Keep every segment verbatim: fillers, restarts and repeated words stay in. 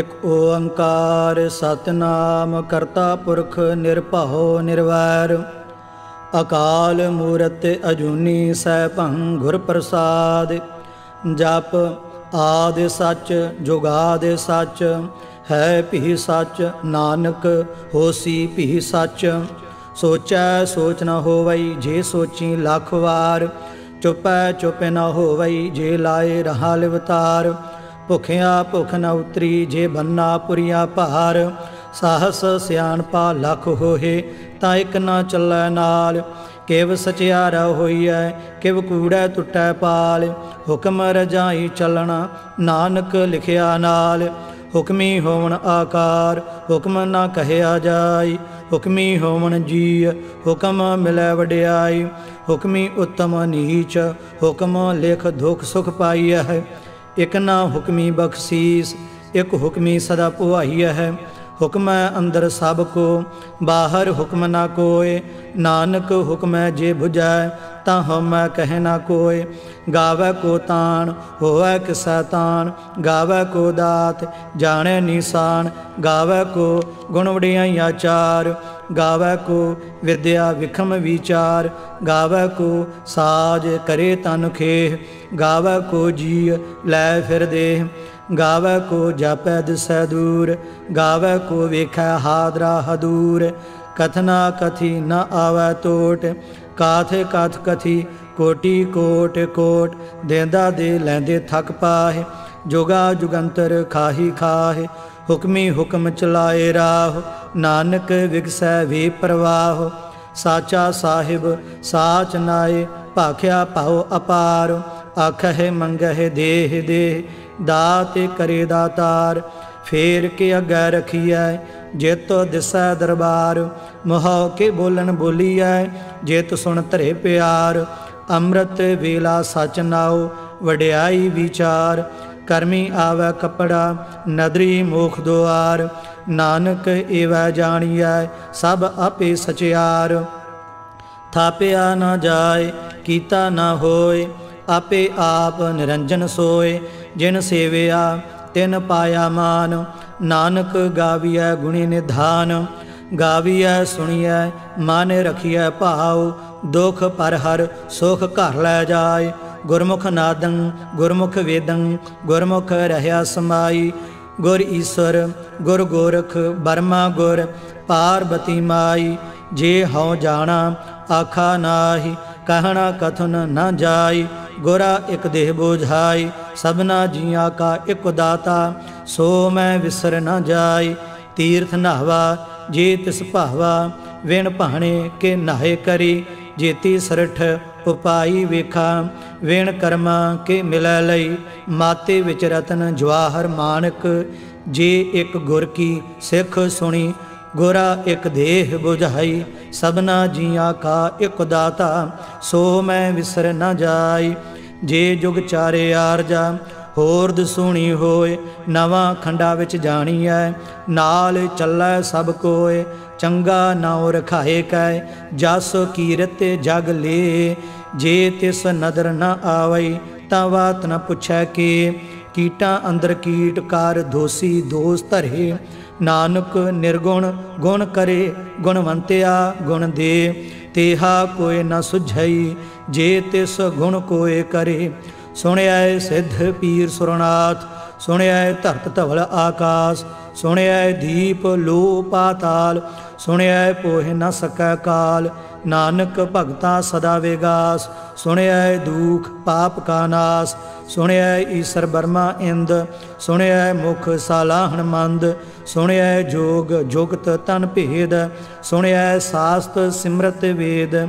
एक ओंकार सतनाम करता पुरख निरपहो निर्वैर अकाल मूरत अजूनी सैभं घुर प्रसाद। जप आदि सच जुगादि सच है पिहि सच नानक होसी पिहि सच। सोचै सोच न होवई जे सोची लाख वार चुपै चुप न होवई जे लाए रहा लिवतार। भुखिया भुख न उतरी जे बन्ना पुरिया भार साहस सियाणपा लख होहे ता एक ना चलै नाल। किव सचियारा होइए किव कूड़ै टुटै पाल हुक्म रजाई चलना नानक लिखिया नाल। हुक्मी होवन आकार हुक्म ना कहया जाय हुक्मी होवन जी हुक्म मिलै वड्याई। हुक्मी उत्तम नीच हुक्म लिख दुख सुख पाई है एक ना हुक्मी बख्शीस एक हुक्मी सदा पुआई है। हुक्म अंदर सब को बाहर हुक्म ना कोय नानक हुक्म जे बुझाए ता हम कह ना कोय। गावै को तान होवै किस तान गावै को दात जाने निशान। गावै को गुण वडियाई चार गावै को विद्या विखम विचार। गावै को साज करे तन खेह गावै को जी लै फिर देह। गावै को जापै दिसै दूर गावै को वेखै हादरा हदूर। कथना कथि न आवै तोट काथ काथ कथि कोटि कोट कोट। देंदा दे लैंदे थक पाहे जुगा जुगंतर खाही खाहे। हुक्मी हुक्म चलाए राह नानक विगसै वे प्रवाह। साचा साहिब साच नाए भाख्या पाओ अपार। आखह मंगह देह देह दात करे दातार। फेर के अगै रखिए जेतो दिसै दरबार। मुह के बोलन बोलिए जेत सुन धरे प्यार। अमृत वेला सच नाओ वड्याई विचार। कर्मी आवै कपड़ा नदरी मोख दुआर। नानक एवै जानिए सब आपे सचियार। थापिया ना जाए कीता ना होए आपे आप निरंजन सोए। जिन सेविया तिन पाया मान नानक गाविया गुणी निधान। गाविया सुनिया मन रखिया भाव दुख पर हर सुख घर लै जाए। गुरमुख नादं गुरमुख वेदं गुरमुख रहया समाई। गुर ईश्वर गुर गोरख बर्मा गुर पार्वती माई। जे हौ जाना आखा नाही कहना कथन न जाई। गुरा एक देह बोझाई सबना जिया का एक दाता सो मैं विसर न जाय। तीर्थ नहवा जे तिस भावा विण भाणे के नाहे करी। जेती सरठ उपाई वेखा विण कर्मा के मिलै लई। माते विच रतन जवाहर मानक जे एक गुर की सिख सुनी। गुरा एक देह बुझाई सबना जिया का एक दाता सो मैं विसर न जाय। जे जुग चारे आरजा होर दसूणी होए नवा खंडा विच जाणीऐ नाल चलै सब कोय। चंगा नाव रखाए कै जस कीरत जग ले। जे तिस नदर न आवई ता बात न पुछै के। कीटा अंदर कीट कार दोसी दोष धरे। नानक निर्गुण गुण करे गुणवंतिया गुण दे। तेहा कोय न सुझई जे तिस गुण कोय करे। सुनिया सिद्ध पीर सुरनाथ सुनिया धरत धवल आकाश। सुनिया दीप लो पाताल सुनिया पोह न सकै काल। नानक भगता सदा विगास सुनिया दुख पाप का नास। सुनिया ईश्वर बर्मा इंद सुनिया मुख सालाहण मंद। सुनिया जोग जुगत तन भेद सुनिया सास्त सिमरत वेद।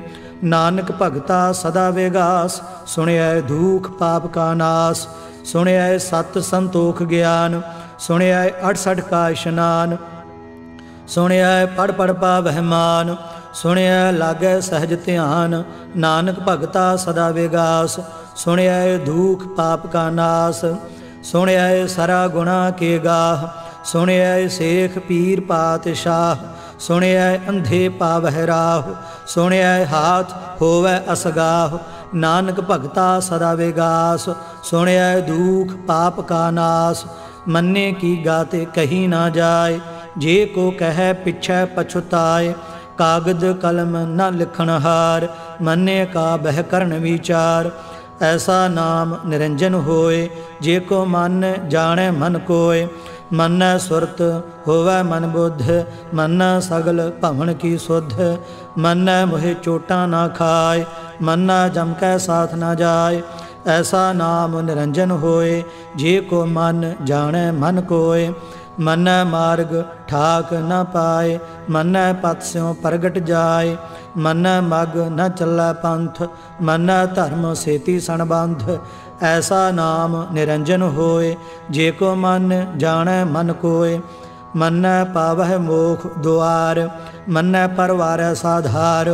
नानक भगता सदा विगास सुनिया दुख पाप का नास। सुनिया सत संतोख ज्ञान सुनिया अड़सठ का स्नान। सुनिया पढ़ पढ़ पावहि मान सुनिया लागै सहज ध्यान। नानक भगता सदा विगास सुनिया दुख पाप का नास। सुनिया सरा गुणा के गाह सुनिया सेख पीर पातशाह। सुनिया अंधे पावहि राह सुनिया हाथ होवै असगाह। नानक भगता सदा विगास सुनिया दुख पाप का नास। मन्ने की गाते कही ना जाए। जे को कहे पिछे पछुताए, कागद कलम न लिखणहार। मन्ने का बह करण विचार, ऐसा नाम निरंजन होए। जे को मन जाने मन कोय, मन सुरत होवे मन बुद्ध। मन सगल भवन की सुध, मन मुहे चोटा ना खाए। मन जम के साथ ना जाए, ऐसा नाम निरंजन होए। जे को मन जाने मन कोय, मन मार्ग ठाक न पाए। मन पथ स्यों प्रगट जाए, मन मग न चला पंथ। मन धर्म सेती सणबंध, ऐसा नाम निरंजन होए। जे को मन जाने मन कोय, मन पावह मोख द्वार। मन परवार साधार,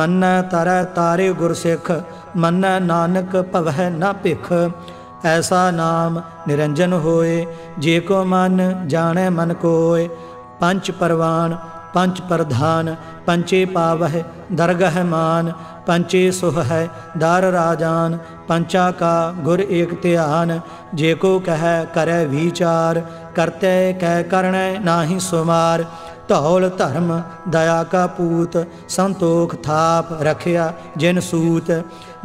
मन तरह तारे गुरसिख। मन नानक भवह न भिख, ऐसा नाम निरंजन होए। जे को मन जाने मन कोय, पंच परवान पंच प्रधान। पंचे पावह दरगह मान, पंचे सुह है दार राजान। पंचा का गुर एक ध्यान, जे को कह करे विचार। करते कह करण नाही सुमार। धौल धर्म दया का पूत, संतोख थाप रखिया जिन सूत।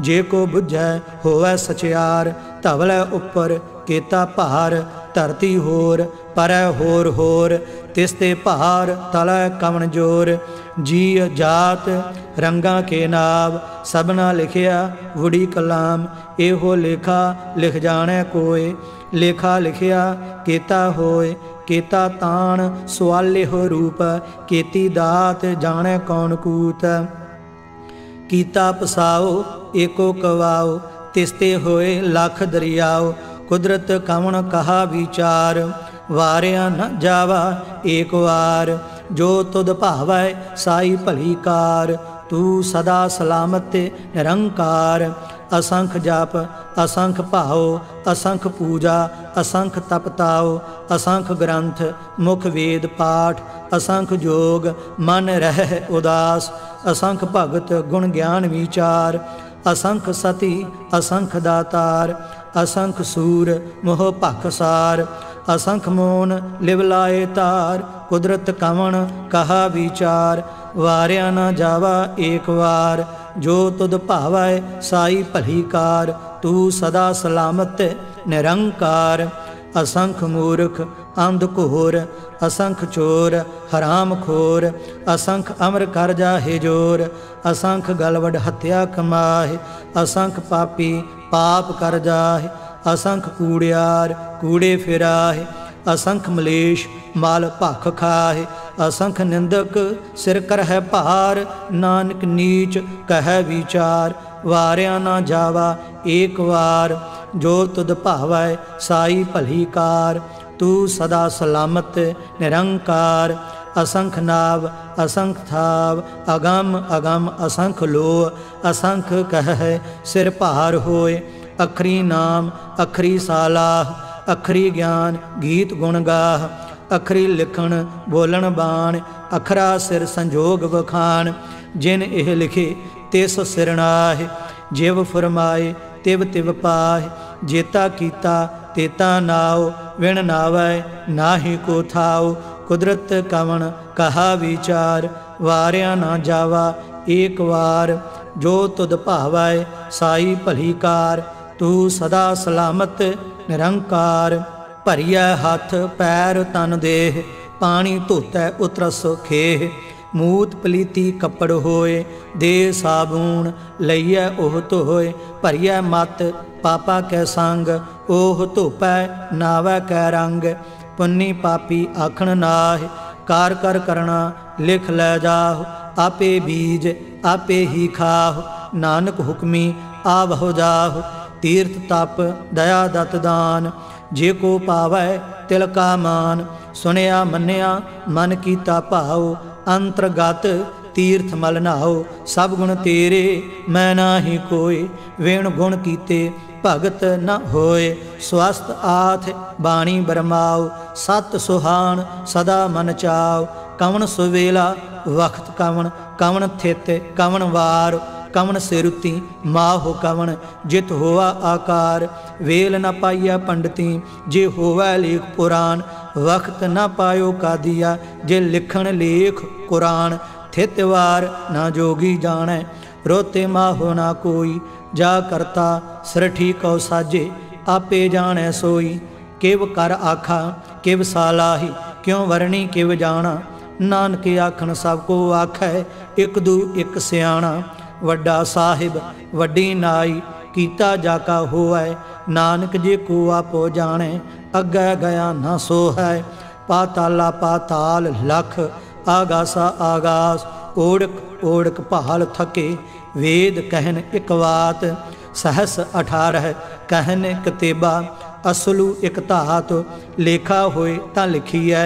जे को बुझै होवै सचियार, धवलै उपर केता भार। धरती होर पर होर होर, तिस्ते पहाड़ तलै कवन जोर। जी जात रंगा के नाव, सबना लिखिया वुड़ी कलाम। एहो लेखा लिख जाने कोय, लेखा लिखिया केता होय। केता तान सुआले हो रूप, केती दात जाने कौन कूत। कीता पसाओ एको कवाओ, तिस्ते होए लाख दरियाओ। कुदरत कवन कहा विचार, वारिया न जावा एक वार। जो तुद भावै साई भलीकार, तू सदा सलामत निरंकार। असंख जाप असंख भाओ, असंख पूजा असंख तपताओ। असंख ग्रंथ मुख वेद पाठ, असंख जोग मन रह उदास। असंख भगत गुण ज्ञान विचार, असंख सती असंख दातार। असंख सूर मोह पाखसार, असंख मोन लिवलाए तार। कुदरत कवन कहा विचार, वारिया न जावा एक वार। जो तुद भावै साई भलीकार, तू सदा सलामत निरंकार। असंख मूर्ख अंध घोर, असंख चोर हराम खोर। असंख अमर कर जाहे जोर, असंख गलवड हत्या कमाहे। असंख पापी पाप कर जाहे, असंख कूड़ियार कूड़े फिराहे। असंख मलेश माल भख खाहे, असंख निंदक सिर कर है भार। नानक नीच कह विचार, वारिया ना जावा एक वार। जो तुद भावै साई भलीकार, तू सदा सलामत निरंकार। असंख नाव असंख थाव, अगम अगम असंख लोह। असंख कह है सिर भार होए, अखरी नाम अखरी सालाह। अखरी ज्ञान गीत गुण गाह, अखरी लिखण बोलण बाण। अखरा सिर संजोग वखाण, जिन एह लिखे तिस सिर नाहि। जिव फरमाए तिव तिव पाहि, जेता कीता तेता नाओ। विण नावै नाहि को थाओ, कुदरत कवन कहा विचार। वारिया ना जावा एक वार। जो तुद भावै साई भलीकार, तू सदा सलामत निरंकार। भरिया हाथ पैर तन देह, पानी धोतै उतरस खेह। मूत पलीती कपड़ होए, दे साबून लइए ओह धोए। भरिया मत पापा कै संग, ओह धोपै नावै कै रंग। पुन्नी पापी आखण नाहि, कार कर करना लिख लै जाहु। आपे बीज आपे ही खाहु, नानक हुक्मी आवहु जाहु। तीर्थ तप दया दत दान, जे को पावै तिल का मान। सुनिया मन्या मन कीता भाओ, अंतरगत तीर्थ मल नहाओ। सब गुण तेरे मैं नाही कोय, वेण गुण कीते भगत न होए। स्वास्थ आथ बाणी बरमाओ, सत सुहान सदा मन चाओ। कवन सुवेला वखत कवन, कवन थित कवन वार। कवन सेरुति माहो कवन जित होवा आकार। वेल न पाइया पंडिती जे होवा लेख पुराण, वक्त न पायो कादिया जे लिखण लेख कुरान। थितवार ना जोगी जाने रोते माहो ना कोई, जा करता सरठी कौ साजे आपे जाने सोई। केव कर आखा केव सालाही क्यों वरणी केव जाना, नानक आखन सब को आखै एक दू एक सियाणा। वड्डा साहिब वड्डी नाई कीता जाका होवै, नानक जे को आपो जाने अगै गया ना सो है। पाताला पाताल लख आगासा आगास, ओड़क ओड़क पहाल थके वेद कहन एक बात। सहस अठारह कहन कतेबा असलू एक धात, लेखा होए ता लिखी है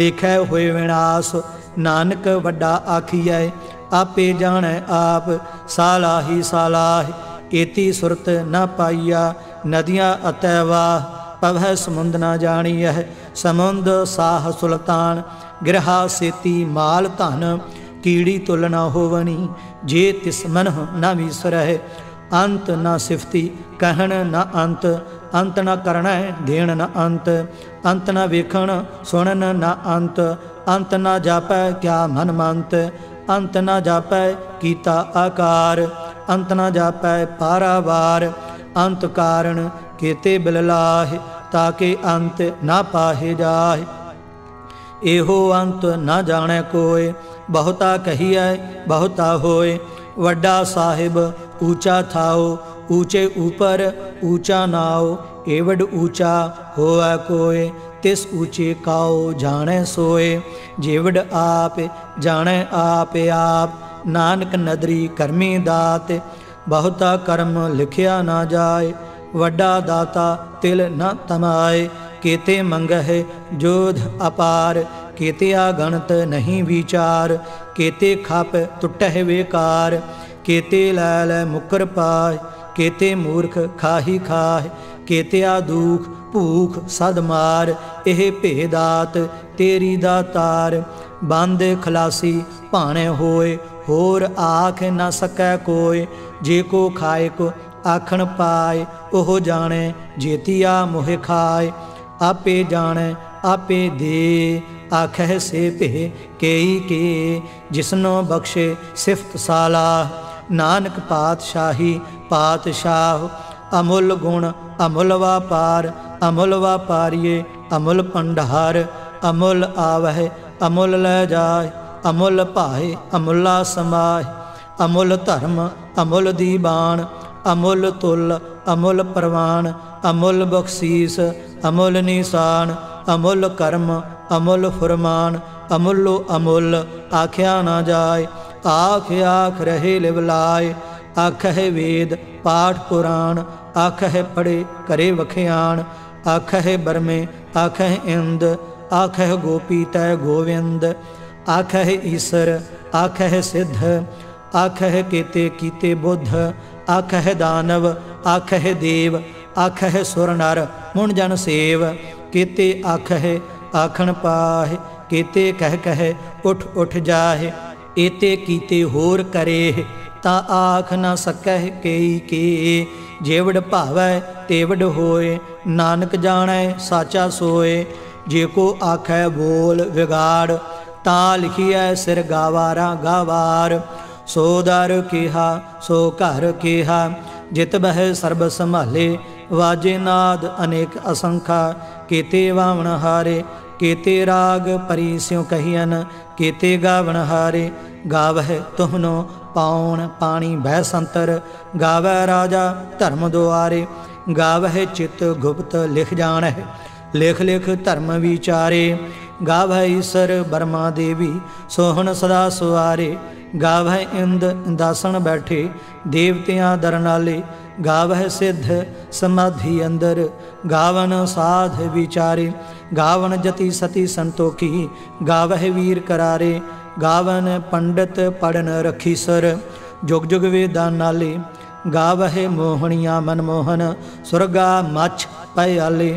लेखै होए विनाश। नानक वड्डा आखिया आपे जाने आप, सालाही सालाह एती सुरत न पाइया। नदियाँ अतैवाह पवह समुंद न जानिय, समुंद साह सुल्तान गृहा सेती माल धन। कीड़ी तुल न होवनी जे तिस्मन न विसरह, अंत न सिफती कहन न अंत। अंत न करण देण न अंत, अंत न वेखण सुणन न अंत। अंत न जापै क्या मन मंत, अंत न जापै कीता आकार। अंत न जापै पारावार, अंत कारण केते बिललाहे। ताके अंत न पाहे जाहे, एहो अंत न जाने कोय। बहुता कहिए बहुता होए, वड्डा साहिब ऊंचा थाओ। ऊंचे ऊपर ऊंचा नाओ, एवड ऊंचा होआ कोय। तिस ऊंचे काओ जाने सोए, जेवड आप जाने आप आप। नानक नदरी करमी दात, बहुता कर्म लिखिया ना जाए। वड्डा दाता तिल न तमाए, केते मंगह जोध अपार। केते आगणत नहीं विचार, केते खप तुटह वेकार। केते लैल मुकर पाए, केते मूर्ख खाही खाह। केते आ दुख भूख सदमार, एह भेदात तेरी दातार। बंद खलासी भाणे होए, होर आख न सकै कोय। जे को खाए को आखण पाए, ओह जाने जेतिया मोहे खाए। आपे जाने आपे दे, आखह से पे केई के। जिसनो बख्शे सिफत सालाह, नानक पातशाही पातशाह। अमुल गुण अमुल वापार, अमुल वापारिये अमुल भंडार। अमुल आवह अमुल लै जाय, अमुल पाए अमुला समाय। अमुल धर्म अमुल दीवान, अमुल तुल अमुल परवान। अमुल बख्शीस अमुल निशान, अमुल कर्म अमुल फुरमान। अमुलो अमुल आख्या ना जाय, आख आख रहे लिवलाय। आख है वेद पाठ पुराण, आख है पढ़े करे वख्याण। आख है बरमे आख है इंद, आख है गोपी तय गोविंद। आख है ईसर आख है सिद्ध, आख है केते कीते बुद्ध। आख है दानव आख है देव, आख है सुर नर मुन जन सेव। केते आख है आखन पाहे, केते कह कह उठ उठ जाहे। एते कीते होर करे, ता आख न सकह केई के। जेवड भावै तेवड होए, नानक जाणै साचा सोए। जे को आखै बोल विगाड़, ता लिखिया सिर गावारा गावार। सो दर केहा सो घर केहा, जित बह सर्ब संभाले। वाजे नाद अनेक असंखा, केते वावण हारे। केते राग परी स्यों कहियन, केते गावण हारे। गावह तुहनो पाउण पाणी भय संतर, गावह राजा धर्म दुआरे। गावह चित गुप्त लिख जान, लिख लिख धर्म विचारे। गावह ईसर बर्मा देवी, सोहन सदा सुवारे। गावह इंद दासन बैठे, देवतियाँ दरनाले। गावह सिद्ध समाधि अंदर, गावन साध विचारे। गावन जति सती संतोखी, गावह वीर करारे। गावन पंडित पढ़न रखी सर, जुग जुग वेदा नाले। गावह मोहनिया मनमोहन, सुरगा मछ पयाले।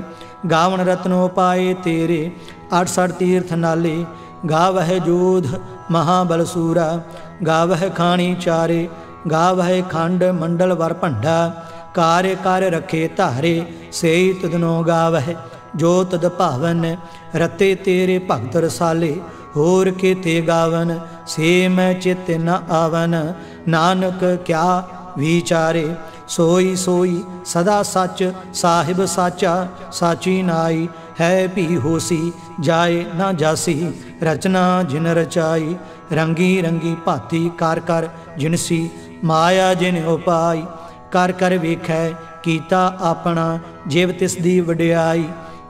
गावन रत्नो पाए तेरे, आठ सठ तीर्थ नाले। गावह जोध महाबलसूरा, गावह खानी चारे। गाव है खंड मंडल वर भंडा, कार्य कार्य रखे तारे से ही तुदनो गाव है। जो तद भावन रते तेरे भगत रसाले, होर के ते गावन से मैं चित न आवन। नानक क्या विचारे सोई सोई सदा सच, साहिब साचा साची नाई। है भी होसी जाए ना जासी, रचना जिन रचाई। रंगी रंगी भांति कर कर जिनसी, माया जिन उपाई। कर कर वेखै कीता अपना, जिव तिस दी वड्याई।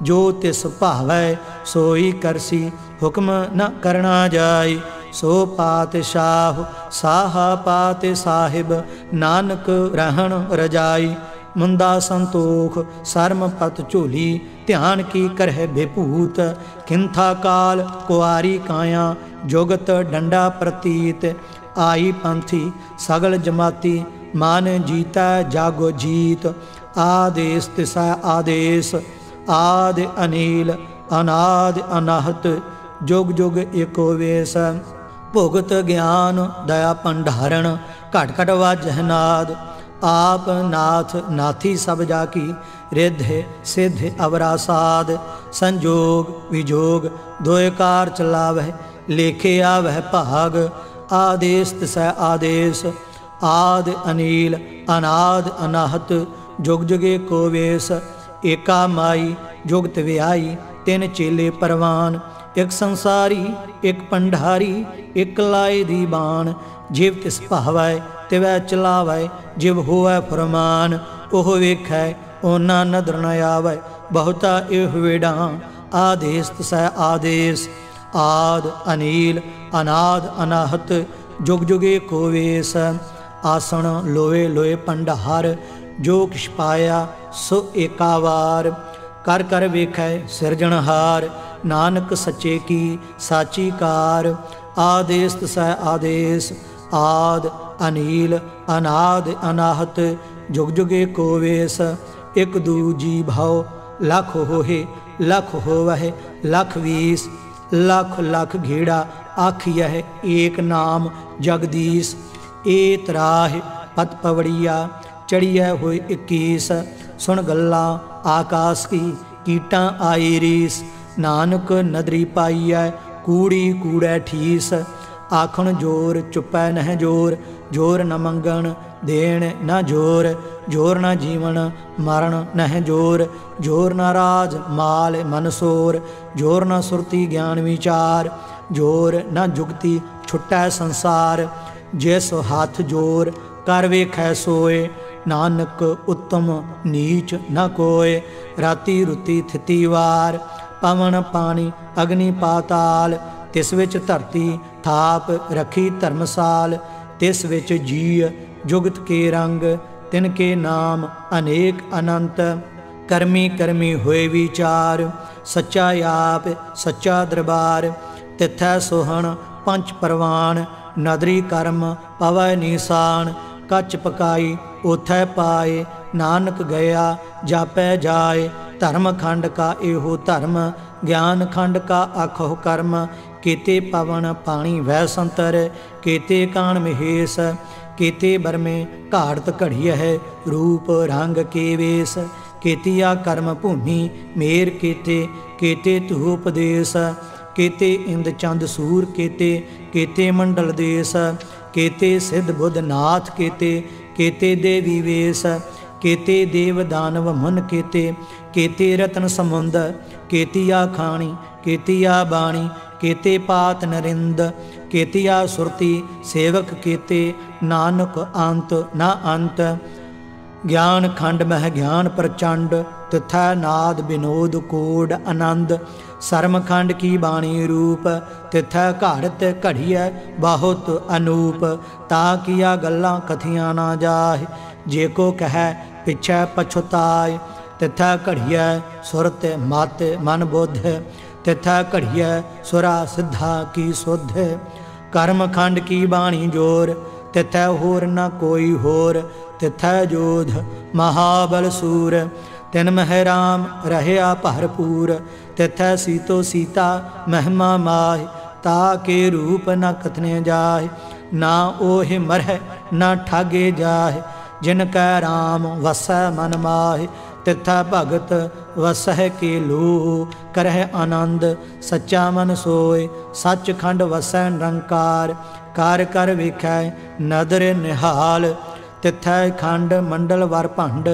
जो तिस भावै सोई करसी, हुक्म न करना जाई। सो पातशाह साहा पात साहिब, नानक रहन रजाई। मुंदा संतोख सरम पत झोली, ध्यान की करह बेभूत। किंथा काल कुआरी काया, जुगत डंडा प्रतीत। आई पंथी सगल जमाती, मान जीता जागो जीत। आदेश तिसा आदेश, आदि अनील अनाद अनाहत। जुग जुग एको वेश, भुगत ज्ञान दया भंडारण। घट घट वाजह नाद, आप नाथ नाथी सब जाकी। रिद्धि सिद्धि अवरा साद, संजोग विजोग द्वयकार चलावह। लेखे आवह भाग, आदेश तिसै आदेश। आद अनील अनाद अनाहत, जुग जुगे को वेश। एका माई जुगत व्याई, तिन चेले परवान। एक संसारी एक भंडारी, एक लाई दी बाण। जिव तिस भावै तिवै चलावै, जिव होवै फरमान। ओह वेखै ओना नदर न आवै, बहुता एह वेडा। आदेश तिसै आदेश, आद अनील अनाद अनाहत। जुग जुगे को वेश, आसन लोए लोए भंडार। जो किश पाया सो एकावार, कर कर वेखै सिरजनहार। नानक सच्चे की साची कार, आदेश तिसै आदेश। आद अनील अनाद अनाहत, जुग जुगे को वेश। एक दूजी भाव लख होहे, लख होवह लख वीस। लख लख घेड़ा आखियह, एक नाम जगदीश। एत राह पत पवड़िया, चढ़िया होए इक्कीस। सुन गल्ला आकाश की, कीटा आई रीस। नानक नदरी पाई है, कूड़ी कूड़ै ठीस। आखण जोर चुपै नह जोर, जोर न मंगन देन न जोर। जोर न जीवन मरण नह जोर, जोर न राज माल मनसोर। जोर न सुरती ज्ञान विचार, जोर न जुगती छुट्टै संसार। जिस हाथ जोर कर वेखै सोए, नानक उत्तम नीच न कोय। राति रुति थिति वार, पवन पानी अग्नि पाताल। तिस विच धरती थाप रखी धर्मसाल। तिस विच जीव जुगत के रंग, तिनके नाम अनेक अनंत। कर्मी कर्मी होए विचार, सच्चा आप सच्चा दरबार। तिथै सोहन पंच परवान, नदरी कर्म पवै निशान। कच पकाई उथै पाए, नानक गया जापै जाए। धर्म खंड का एहो धर्म, ज्ञान खंड का आखो कर्म। केते पवन पानी वह संतर, केते कान महेश। केते बर में घाड़त घड़ी है, रूप रंग के वेश। केतिया कर्म भूमि मेर केते, केते तु उपदेश। केते इंद चंद सूर केते, केते मंडल देश। केते सिद्ध बुद्ध नाथ केते, केते देवी वेश। केते देव दानव मुन केते, केते रतन समुंद। केतिया खाणी केतिया बाणी, केते पात नरिंद। केतिया सुरती सेवक केते, नानक अंत ना अंत। ज्ञान खंड मह ज्ञान प्रचंड, तथा नाद विनोद कोड आनंद। सरम खंड की बाणी रूप, तिथै घाड़त घड़िय बहुत अनूप। ता किया गल्ला कथिया ना जाहि, जे को कह पिछै पछुताय। तिथै घड़िय सुरत मत मन बुद्ध, तिथै घड़िय सुरा सिद्धा की सुध। कर्म खंड की बाणी जोर, तिथै होर न कोई होर। तिथै जोध महाबल सूर, तिन मह राम रहया भरपूर। तिथै सीतो सीता महिमा माहि, ताके रूप न कथने जाहि। ना ओहि मरह ना ठगे जाहि, जिनका राम वसै मन माहि, तिथा भगत वसह के लूहु, करह आनंद सच्चा मन सोय, सचखंड वसै निरंकार, कार कर विखै नदर निहाल, तिथै खंड मंडल वर भंड,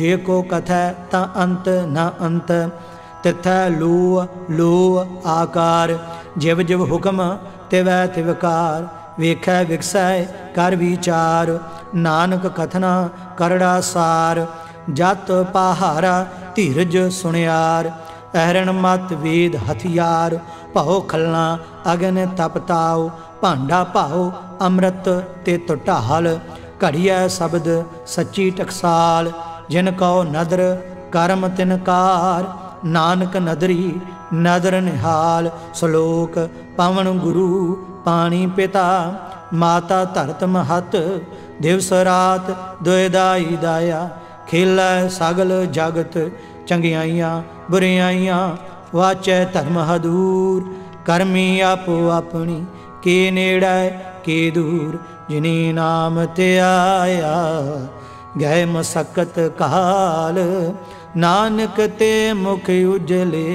जे को कथै ता अंत न अंत, तिथै लूह लूह आकार, जिव जिव हुक्म तिवै तिवकार, वेखै विकसै कर विचार, नानक कथना करड़ा सार, जत पहारा धीरज सुनियार, अहरण मत वेद हथियार, भौ खलना अग्न तपताओ, भांडा भाओ अमृत ते तुटाल, घड़िया शब्द सच्ची टकसाल, जिन कौ नदर कर्म तिनकार, नानक नदरी नदर निहाल, श्लोक पवन गुरु पाणी पिता, माता धरत महत दिवस रात, दुयदाई दाया खेलै सगल जगत, चंगियाइयाँ बुरियाइयाँ वाचै धर्म हदूर, करमी आपो अपनी के नेड़ै के दूर, जिनी नाम ते आया गए मसकत काल, नानक ते मुख उजले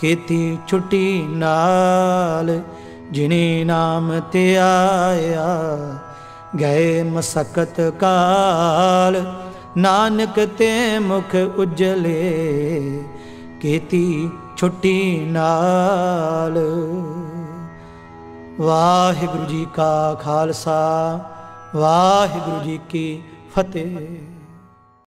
खेती छुट्टी नाल, जिनी नाम ते आया गए मसकत काल, नानक ते मुख उजले खेती छुट्टी नाल। वाहिगुरु जी का खालसा, वाहिगुरु जी की फतेह।